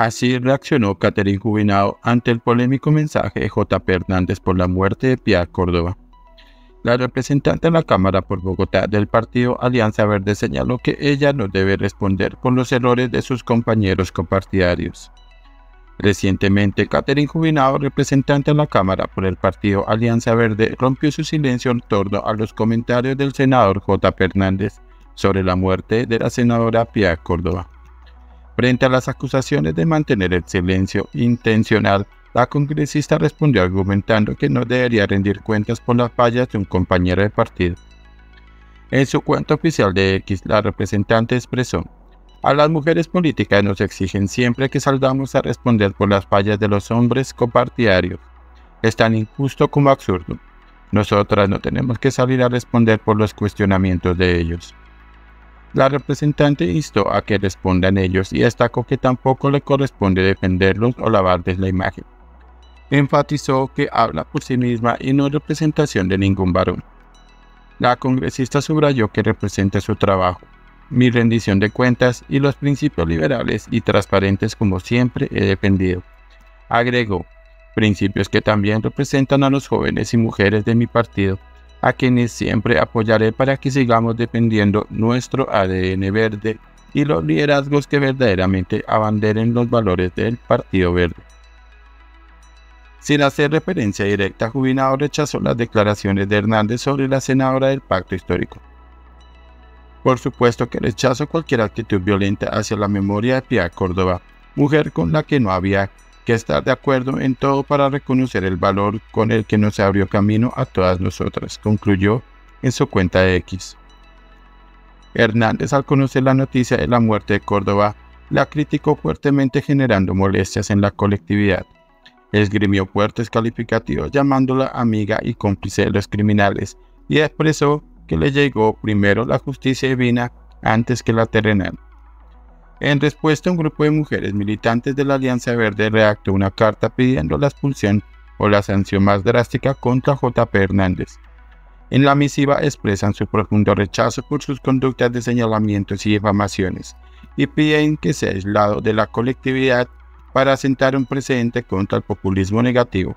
Así reaccionó Catherine Juvinao ante el polémico mensaje de Jota Pe Hernández por la muerte de Piedad Córdoba. La representante de la Cámara por Bogotá del partido Alianza Verde señaló que ella no debe responder por los errores de sus compañeros copartidarios. Recientemente, Catherine Juvinao, representante de la Cámara por el partido Alianza Verde, rompió su silencio en torno a los comentarios del senador Jota Pe Hernández sobre la muerte de la senadora Pia Córdoba. Frente a las acusaciones de mantener el silencio intencional, la congresista respondió argumentando que no debería rendir cuentas por las fallas de un compañero de partido. En su cuenta oficial de X, la representante expresó: "A las mujeres políticas nos exigen siempre que salgamos a responder por las fallas de los hombres copartidarios. Es tan injusto como absurdo. Nosotras no tenemos que salir a responder por los cuestionamientos de ellos". La representante instó a que respondan ellos y destacó que tampoco le corresponde defenderlos o lavarles la imagen. Enfatizó que habla por sí misma y no es representación de ningún varón. La congresista subrayó que representa su trabajo, mi rendición de cuentas y los principios liberales y transparentes como siempre he defendido. Agregó, principios que también representan a los jóvenes y mujeres de mi partido, a quienes siempre apoyaré para que sigamos defendiendo nuestro ADN verde y los liderazgos que verdaderamente abanderen los valores del Partido Verde. Sin hacer referencia directa, Juvinao rechazó las declaraciones de Hernández sobre la senadora del Pacto Histórico. Por supuesto que rechazo cualquier actitud violenta hacia la memoria de Pia Córdoba, mujer con la que no había que estar de acuerdo en todo para reconocer el valor con el que nos abrió camino a todas nosotras, concluyó en su cuenta de X. Hernández, al conocer la noticia de la muerte de Córdoba, la criticó fuertemente, generando molestias en la colectividad. Esgrimió fuertes calificativos llamándola amiga y cómplice de los criminales y expresó que le llegó primero la justicia divina antes que la terrenal. En respuesta, un grupo de mujeres militantes de la Alianza Verde redactó una carta pidiendo la expulsión o la sanción más drástica contra Jota Pe Hernández. En la misiva expresan su profundo rechazo por sus conductas de señalamientos y difamaciones y piden que sea aislado de la colectividad para sentar un precedente contra el populismo negativo.